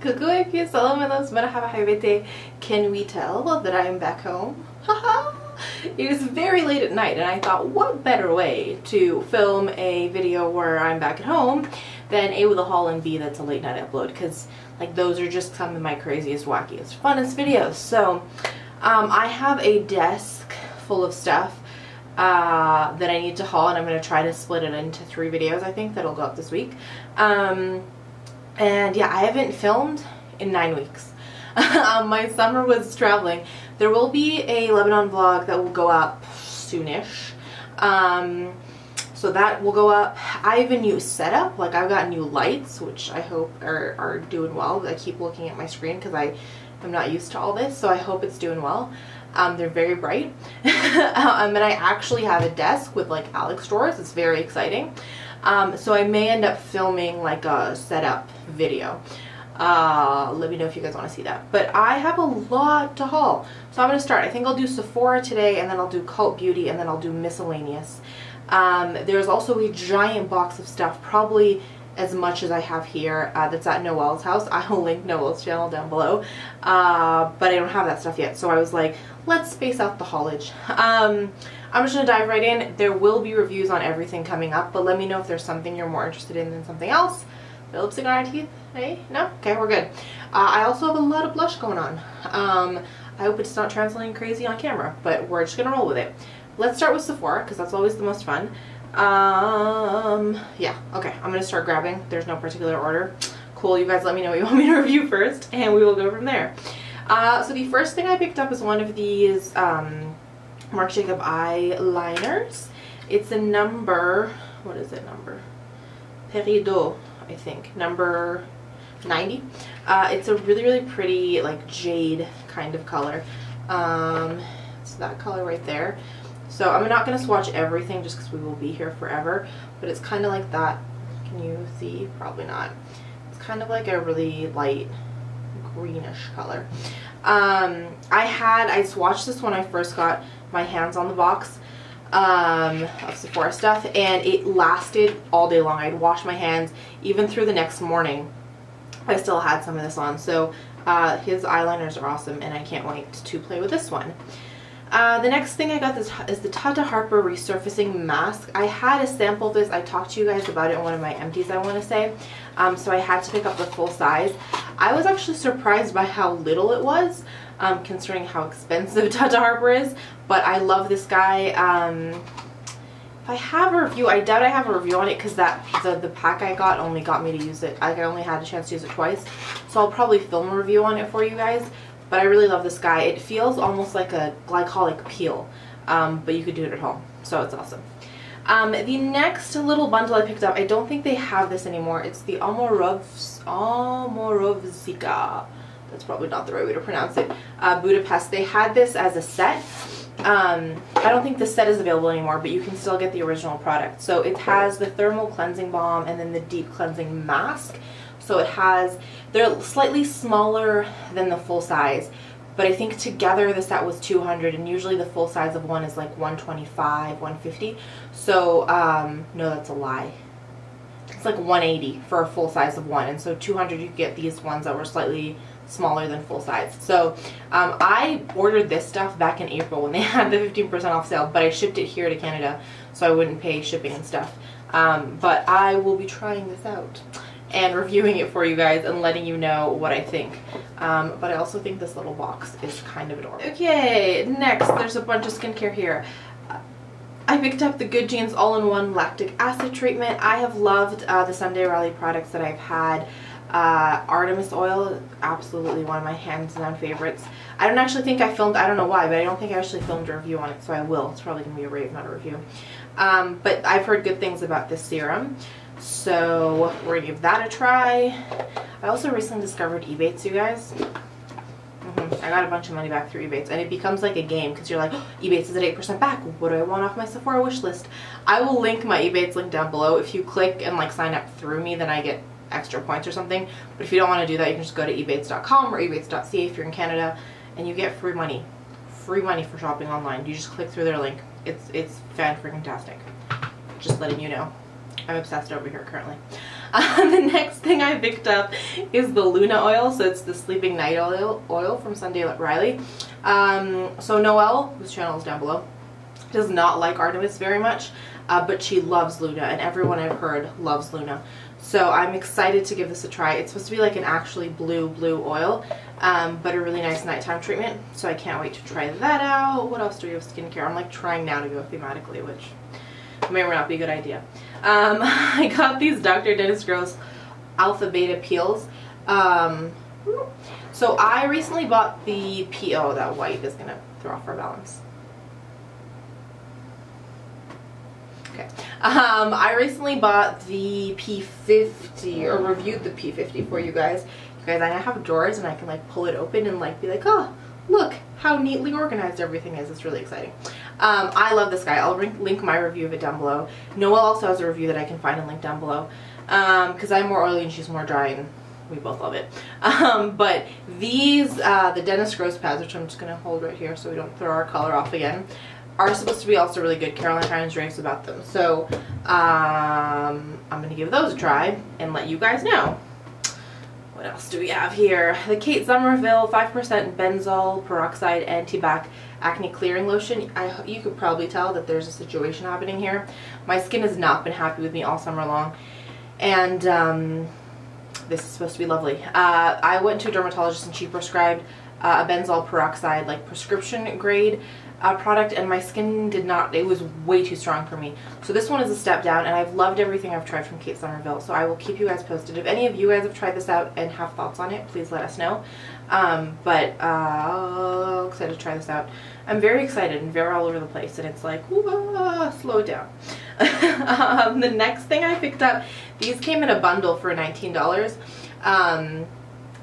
Cuckoo if you solo me loves maraha bahaybete. Can we tell that I am back home? Haha! It is very late at night and I thought what better way to film a video where I'm back at home than A with a haul and B that's a late night upload, because like those are just some of my craziest, wackiest, funnest videos. So I have a desk full of stuff that I need to haul, and I'm going to try to split it into 3 videos I think that'll go up this week. And yeah, I haven't filmed in 9 weeks. My summer was traveling. There will be a Lebanon vlog that will go up soonish. So that will go up. I have a new setup, like I've got new lights, which I hope are doing well. I keep looking at my screen because I'm not used to all this, so I hope it's doing well. They're very bright. And I actually have a desk with like Alex drawers. It's very exciting. So I may end up filming like a setup video. Let me know if you guys want to see that. But I have a lot to haul. So I'm going to start. I think I'll do Sephora today, and then I'll do Cult Beauty, and then I'll do miscellaneous. There's also a giant box of stuff, probably as much as I have here, that's at Noelle's house. I will link Noelle's channel down below, but I don't have that stuff yet, so I was like, let's space out the haulage. I'm just gonna dive right in. There will be reviews on everything coming up, but let me know if there's something you're more interested in than something else. The lipstick on our teeth, hey? No? Okay, we're good. I also have a lot of blush going on. I hope it's not translating crazy on camera, but we're just gonna roll with it. Let's start with Sephora, because that's always the most fun. Yeah, okay, I'm gonna start grabbing. There's no particular order. Cool, you guys let me know what you want me to review first, and we will go from there. So the first thing I picked up is one of these Mark Jacob eyeliners. It's a number, what is it number? Peridot, I think, number 90. It's a really, really pretty, like, jade kind of color. It's that color right there. So I'm not going to swatch everything just because we will be here forever, but it's kind of like that. Can you see? Probably not. It's kind of like a really light greenish color. I swatched this when I first got my hands on the box of Sephora stuff, and it lasted all day long. I'd wash my hands even through the next morning. I still had some of this on, so his eyeliners are awesome, and I can't wait to play with this one. The next thing I got is the Tata Harper Resurfacing Mask. I had a sample of this. I talked to you guys about it in one of my empties, I want to say. So I had to pick up the full size. I was actually surprised by how little it was, considering how expensive Tata Harper is. But I love this guy. If I have a review, I doubt I have a review on it because the pack I got only got me to use it. I only had a chance to use it twice. So I'll probably film a review on it for you guys. But I really love this guy. It feels almost like a glycolic peel, but you could do it at home, so it's awesome. The next little bundle I picked up, I don't think they have this anymore. It's the Omorovicza. That's probably not the right way to pronounce it. Budapest. They had this as a set. I don't think the set is available anymore, but you can still get the original product. So it has the thermal cleansing balm and then the deep cleansing mask. So it has, they're slightly smaller than the full size, but I think together the set was $200, and usually the full size of one is like $125, $150. So, no, that's a lie. It's like $180 for a full size of one, and so $200 you get these ones that were slightly smaller than full size. So, I ordered this stuff back in April when they had the 15% off sale, but I shipped it here to Canada, so I wouldn't pay shipping and stuff. But I will be trying this out and reviewing it for you guys and letting you know what I think. But I also think this little box is kind of adorable. Okay, next, there's a bunch of skincare here. I picked up the Good Genes All-in-One Lactic Acid Treatment. I have loved the Sunday Riley products that I've had. Artemis oil, absolutely one of my hands-down favorites. I don't actually think I filmed, I don't know why, but I don't think I actually filmed a review on it, so I will. It's probably going to be a rave, not a review. But I've heard good things about this serum. So we're gonna give that a try. I also recently discovered Ebates, you guys. I got a bunch of money back through Ebates, and it becomes like a game because you're like, oh, Ebates is at 8% back. What do I want off my Sephora wish list? I will link my Ebates link down below. If you click and like sign up through me, then I get extra points or something. But if you don't want to do that, you can just go to ebates.com or ebates.ca if you're in Canada, and you get free money. Free money for shopping online. You just click through their link. It's fan freaking tastic. Just letting you know. I'm obsessed over here currently. The next thing I picked up is the Luna oil. So it's the Sleeping Night oil from Sunday Riley. So Noelle, whose channel is down below, does not like Artemis very much, but she loves Luna, and everyone I've heard loves Luna. So I'm excited to give this a try. It's supposed to be like an actually blue oil, but a really nice nighttime treatment. So I can't wait to try that out. What else do we have skincare? I'm like trying now to go thematically, which may or may not be a good idea. I got these Dr. Dennis Gross Alpha Beta Peels. So I recently bought the PO. That white is going to throw off our balance. Okay. I recently bought the P50, or reviewed the P50 for you guys. I have drawers and I can like pull it open and like be like, oh, look how neatly organized everything is. It's really exciting. I love this guy. I'll link my review of it down below. Noelle also has a review that I can find and link down below, because I'm more oily and she's more dry and we both love it. But these, the Dennis Gross pads, which I'm just going to hold right here so we don't throw our color off again, are supposed to be also really good. Caroline Hines raves about them. So I'm gonna give those a try and let you guys know. What else do we have here? The Kate Somerville 5% Benzoyl Peroxide Anti-Bac Acne Clearing Lotion. You could probably tell that there's a situation happening here. My skin has not been happy with me all summer long, and this is supposed to be lovely. I went to a dermatologist and she prescribed a benzoyl peroxide, like prescription grade product, and my skin did not, it was way too strong for me. So this one is a step down, and I've loved everything I've tried from Kate Somerville, so I will keep you guys posted. If any of you guys have tried this out and have thoughts on it, please let us know. But excited to try this out. I'm very excited and very all over the place, and it's like, whoa, slow it down. The next thing I picked up, these came in a bundle for $19.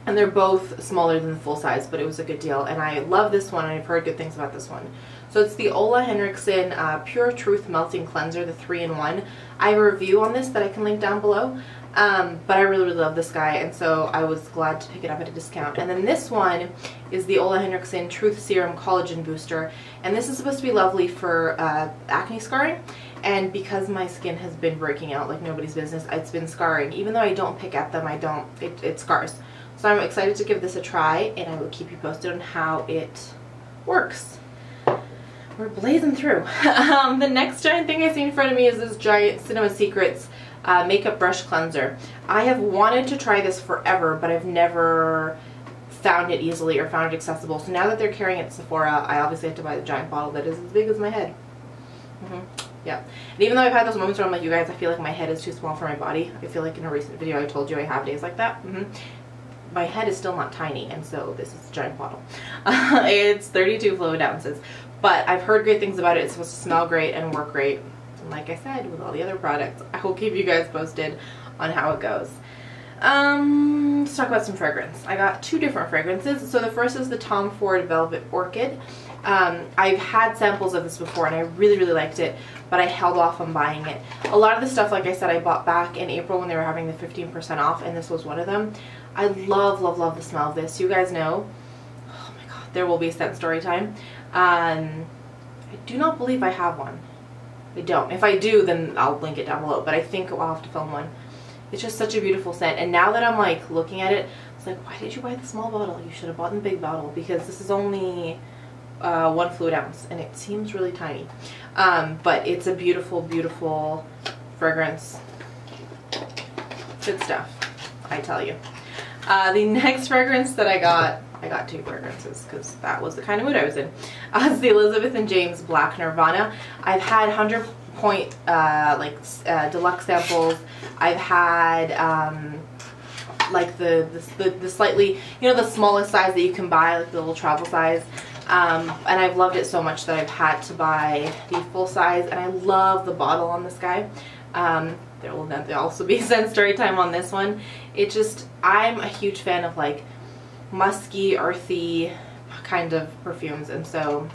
And they're both smaller than the full size, but it was a good deal. And I love this one, and I've heard good things about this one. So it's the Ole Henriksen Pure Truth Melting Cleanser, the 3-in-1. I have a review on this that I can link down below, but I really, really love this guy, and so I was glad to pick it up at a discount. And then this one is the Ole Henriksen Truth Serum Collagen Booster, and this is supposed to be lovely for acne scarring. And because my skin has been breaking out like nobody's business, it's been scarring. Even though I don't pick at them, it scars. So I'm excited to give this a try, and I will keep you posted on how it works. We're blazing through. The next giant thing I see in front of me is this giant Cinema Secrets makeup brush cleanser. I have wanted to try this forever, but I've never found it easily or found it accessible. So now that they're carrying it at Sephora, I obviously have to buy the giant bottle that is as big as my head. Yeah. And even though I've had those moments where I'm like, you guys, I feel like my head is too small for my body. I feel like in a recent video I told you I have days like that. My head is still not tiny, and so this is a giant bottle. It's 32 fluid ounces, but I've heard great things about it. It's supposed to smell great and work great, and like I said, with all the other products, I will keep you guys posted on how it goes. Let's talk about some fragrance. I got two different fragrances. So the first is the Tom Ford Velvet Orchid. I've had samples of this before, and I really, really liked it, but I held off on buying it. A lot of the stuff, like I said, I bought back in April when they were having the 15% off, and this was one of them. I love, love, love the smell of this. You guys know, oh my god, there will be a scent story time. I do not believe I have one. I don't. If I do, then I'll link it down below, but I think I'll have to film one. It's just such a beautiful scent, and now that I'm like looking at it, it's like, why did you buy the small bottle? You should have bought the big bottle, because this is only 1 fluid ounce, and it seems really tiny, but it's a beautiful, beautiful fragrance. Good stuff, I tell you. The next fragrance that I got two fragrances because that was the kind of mood I was in. It's the Elizabeth and James Black Nirvana. I've had 100-point deluxe samples. I've had like the slightly, you know, the smallest size that you can buy, like the little travel size. And I've loved it so much that I've had to buy the full size, and I love the bottle on this guy. There will also be scent story time on this one. It just, I'm a huge fan of like musky, earthy kind of perfumes, and so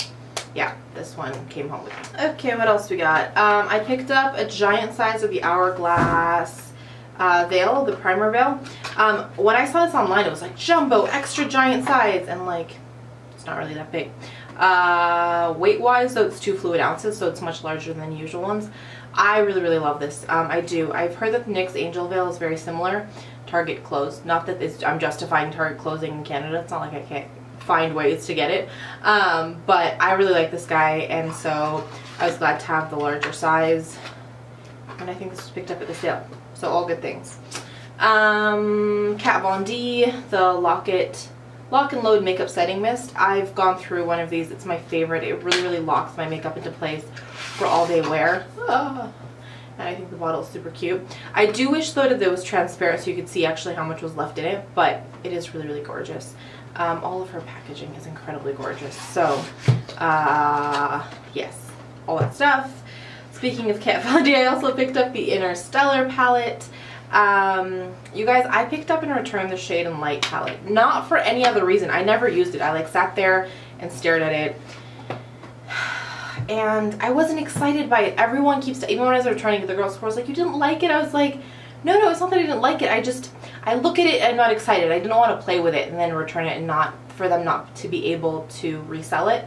yeah, this one came home with me. Okay, what else we got? I picked up a giant size of the Hourglass veil, the primer veil. When I saw this online, it was like jumbo, extra giant size, and like, it's not really that big weight wise, so it's 2 fluid ounces, so it's much larger than the usual ones. I really love this. I do. I've heard that the NYX Angel Veil is very similar. Target closed. Not that it's, I'm justifying Target closing in Canada. It's not like I can't find ways to get it. But I really like this guy, and so I was glad to have the larger size. And I think this was picked up at the sale. So all good things. Kat Von D, the Lock and Load Makeup Setting Mist. I've gone through one of these. It's my favorite. It really locks my makeup into place for all day wear. Oh. And I think the bottle is super cute. I do wish though that it was transparent so you could see actually how much was left in it, but it is really gorgeous. All of her packaging is incredibly gorgeous. So yes, all that stuff. Speaking of Kat Von D, I also picked up the Innerstellar palette. You guys, I picked up and returned the Shade and Light palette. Not for any other reason. I never used it. I like sat there and stared at it. And I wasn't excited by it. Everyone keeps, even when I was returning to the girls' store, I was like, you didn't like it? I was like, no, it's not that I didn't like it. I look at it and I'm not excited. I didn't want to play with it and then return it and not, for them not to be able to resell it.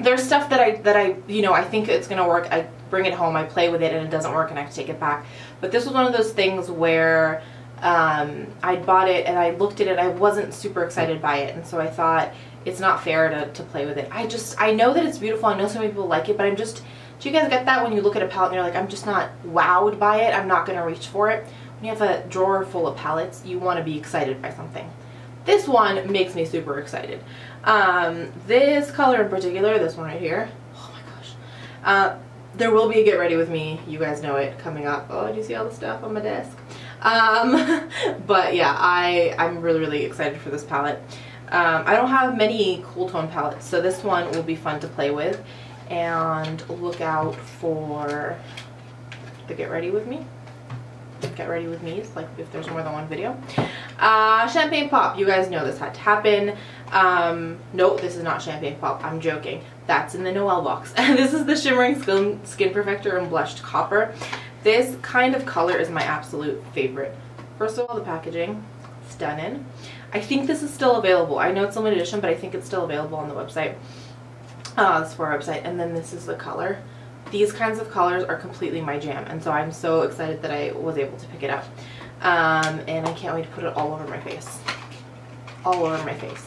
There's stuff that I you know, I think it's going to work. I bring it home, I play with it, and it doesn't work, and I have to take it back. But this was one of those things where I bought it and I looked at it, I wasn't super excited by it, and so I thought it's not fair to play with it. I know that it's beautiful, I know so many people like it, but I'm just, do you guys get that when you look at a palette and you're like, I'm just not wowed by it, I'm not going to reach for it? When you have a drawer full of palettes, you want to be excited by something. This one makes me super excited. This color in particular, this one right here, oh my gosh. There will be a get ready with me, you guys know it, coming up. Oh, do you see all the stuff on my desk? But yeah, I'm really excited for this palette. I don't have many cool tone palettes, so this one will be fun to play with. And look out for the get ready with me. Get ready with me, like if there's more than one video. Champagne Pop, you guys know this had to happen. No, this is not Champagne Pop, I'm joking. That's in the Noelle box. This is the Shimmering Skin Perfector in Blushed Copper. This kind of color is my absolute favorite. First of all, the packaging, stunning. I think this is still available. I know it's limited edition, but I think it's still available on the website, the Sephora website. And then this is the color. These kinds of colors are completely my jam, and so I'm so excited that I was able to pick it up. And I can't wait to put it all over my face. All over my face.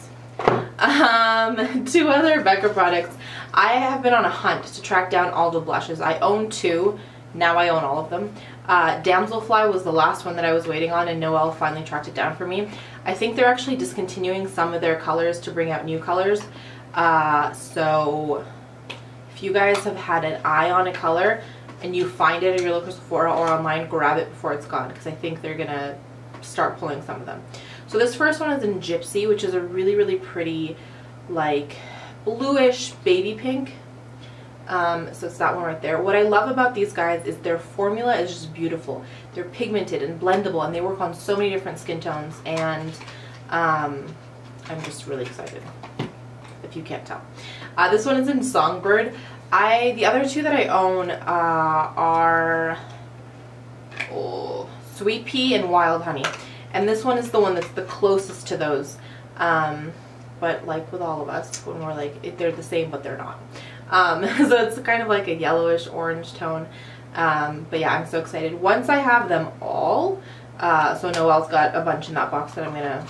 Two other Becca products. I have been on a hunt to track down all the blushes. I own two. Now I own all of them. Damselfly was the last one that I was waiting on, and Noelle finally tracked it down for me. I think they're actually discontinuing some of their colors to bring out new colors. So if you guys have had an eye on a color and you find it in your local Sephora or online, grab it before it's gone, because I think they're going to start pulling some of them. So this first one is in Gypsy, which is a really pretty, like, bluish baby pink. So it's that one right there. What I love about these guys is their formula is just beautiful. They're pigmented and blendable, and they work on so many different skin tones, and I'm just really excited, if you can't tell. This one is in Songbird. The other two that I own are Sweet Pea and Wild Honey, and this one is the one that's the closest to those. But like with all of us, when we're like, they're the same but they're not. So it's kind of like a yellowish orange tone. But yeah, I'm so excited. Once I have them all, so Noelle's got a bunch in that box that I'm gonna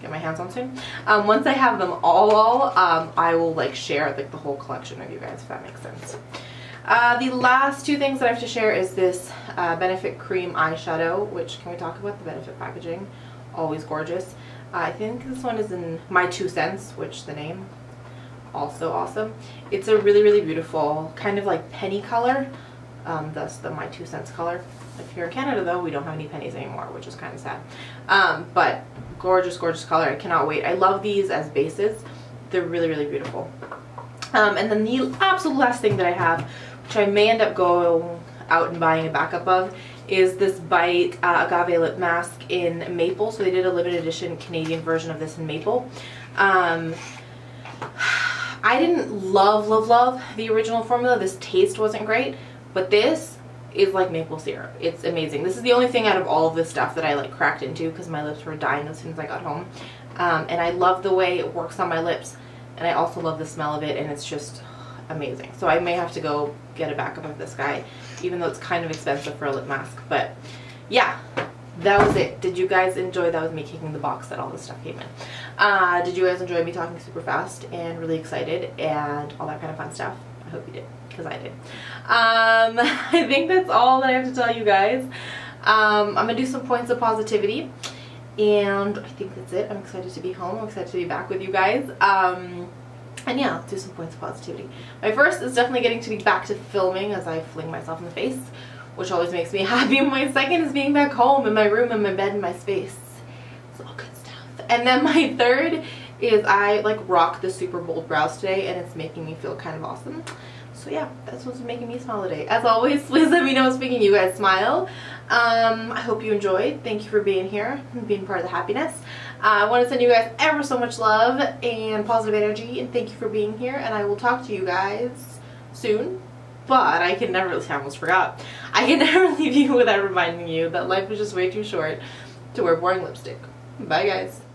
get my hands on soon. Once I have them all, I will like share like the whole collection of you guys, if that makes sense. The last two things that I have to share is this Benefit Cream Eyeshadow, which, can we talk about the Benefit packaging? Always gorgeous. I think this one is in My 2 Cents, which the name, also awesome. It's a really beautiful kind of like penny color, thus the My 2 Cents color. If you're in Canada though, we don't have any pennies anymore, which is kind of sad. But gorgeous color. I cannot wait. I love these as bases. They're really beautiful. And then the absolute last thing that I have, which I may end up going out and buying a backup of, is this Bite Agave Lip Mask in Maple. So they did a limited edition Canadian version of this in Maple. I didn't love the original formula. This taste wasn't great, but this is like maple syrup. It's amazing. This is the only thing out of all of this stuff that I like cracked into, because my lips were dying as soon as I got home. And I love the way it works on my lips, and I also love the smell of it, and it's just, amazing. So I may have to go get a backup of this guy, even though it's kind of expensive for a lip mask. But yeah, that was it. Did you guys enjoy? That was me kicking the box that all this stuff came in. Did you guys enjoy me talking super fast and really excited and all that kind of fun stuff? I hope you did, because I did. I think that's all that I have to tell you guys. I'm going to do some points of positivity. And I think that's it. I'm excited to be home. I'm excited to be back with you guys. And yeah, let's do some points of positivity. My first is definitely getting to be back to filming as I fling myself in the face, which always makes me happy. My second is being back home in my room, in my bed, in my space. It's all good stuff. And then my third is I like rocked the super bold brows today and it's making me feel kind of awesome. So yeah, that's what's making me smile today. As always, please let me know what's making you guys smile. I hope you enjoyed. Thank you for being here and being part of the happiness. I want to send you guys ever so much love and positive energy, and thank you for being here, and I will talk to you guys soon. But I can never, I almost forgot, I can never leave you without reminding you that life is just way too short to wear boring lipstick. Bye guys.